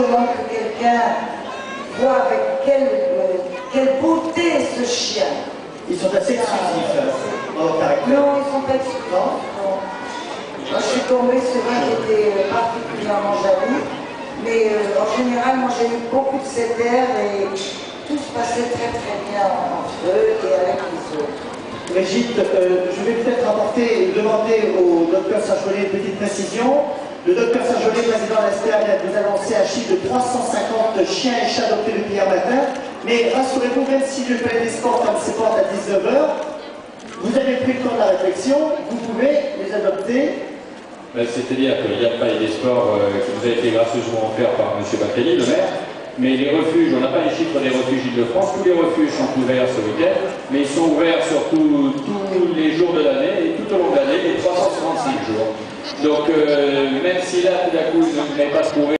justement que quelqu'un voit avec quelle beauté ce chien. Ils sont assez exclusifs, dans leur caractère. Non, ils ne sont pas exclusifs. Non. Moi, je suis tombée sur un qui était particulièrement jaloux, mais en général, moi, j'ai eu beaucoup de cet air et tout se passait très bien entre eux et avec les autres. Brigitte, je vais peut-être apporter et demander au docteur Sacholier une petite précision. Le docteur Sacholier, président de la SPA, nous a annoncé un chiffre de 350 chiens et chats adoptés depuis hier matin. Mais rassurez-vous, même si le Palais des Sports ferme ses portes à 19 h, vous avez pris le temps de la réflexion, vous pouvez les adopter. Ben, c'est-à-dire qu'il y a le Palais des Sports qui nous a été gracieusement offert par M. Patrini, le maire. Mais les refuges, on n'a pas les chiffres des refuges Île-de-France, tous les refuges sont ouverts ce week-end, mais ils sont ouverts surtout tous les jours de l'année et tout au long de l'année, les 365 jours. Donc même si là, tout à coup, je n'ai pas trouvé...